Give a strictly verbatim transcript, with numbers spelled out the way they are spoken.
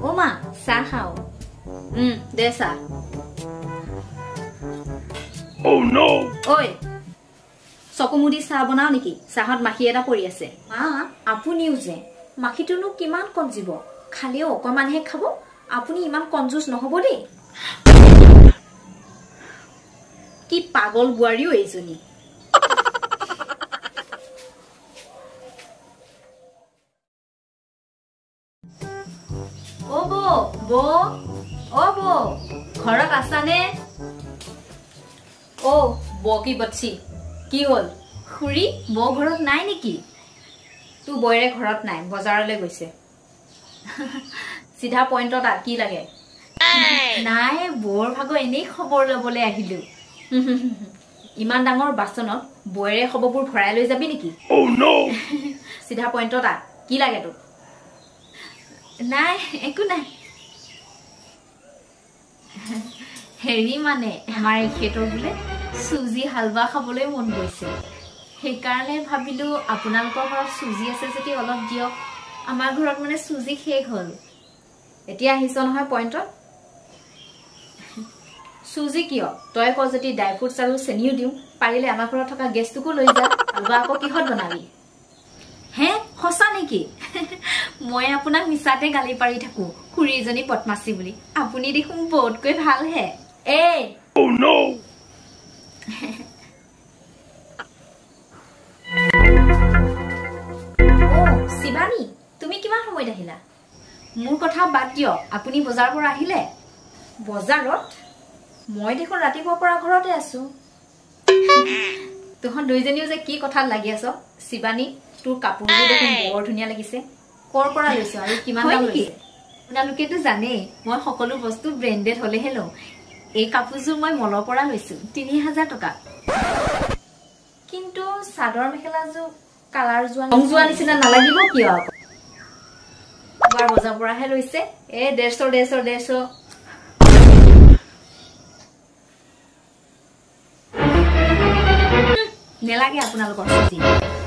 Uma, sahau. Mm, desa. Oh no! Oi! Sokumudi saha bonao niki? Sahot mahi eta pori ase. Ma, apuniu je. Mahi tunu kiman konjibo? Khali okoman he khabo? Apuni iman konjus nohobo dei. Ki pagol buariu ejoni. Obo, bo, obo, khara kasane. Oh, boki bachi. Ki hol? Khuri, bo ghorot nai niki. Tu boire ghorot nai, bazarale goise. Sidha point ot a ki lage. Nai bor bhago enei khobor lobole ahilu. Iman dangor basonot boire khobobur khorai loi jabi niki. Oh no. Sidha point ot a ki lage to? Nai, eku nai. Heri mane amar khetor bole. Suji halwa khabole mon goise. He karone bhabilu apunalokor hor suji ase jodi olof diok. Amar ghorot mane suji khei hol. Etia hison hoy pointot. Suji kio toy ko jodi dry fruits aru seniu diu parile amar ghorot thoka guest tu ko loi ja halwa ko kihot banabi. He hosa neki. Moi apunak misate gali pari thaku. Khuri joni potmasi boli. Apuni dekhun bot koi bhal he. Ei. Oh no. Oh, Shivani, তুমি কিমান সময় আহিলা? মোৰ কথা বাদ দিও, আপুনি বজাৰ পৰা আহিলে? বজাৰত? মই দেখোন ৰাতিপুৱা পৰা ঘৰতে আছো। তোহন দুইজনীও যে কি কথা লাগি আছ? Shivani, তোৰ কাপোৰটো দেখোন বৰ ধুনিয়া লাগিছে। কৰ পৰা লৈছ আৰু কিমান দাম লৈছ? আপোনালোকেতো জানে, মই সকলো বস্তু ব্ৰেন্ডেড হ'লে হেলো। এই কাপোৰযোৰ মই মলৰ পৰা লৈছো তিনি হাজাৰ টকা কিন্তু সাদৰ মেখেলাযোৰ কালাৰ জোৱান জোৱান নিচিনা নালাগিব কিয় বাৰ বজাৰ পৰা হে লৈছে এ ডেৰশ ডেৰশ ডেৰশ নেলাগে আপোনালোকৰ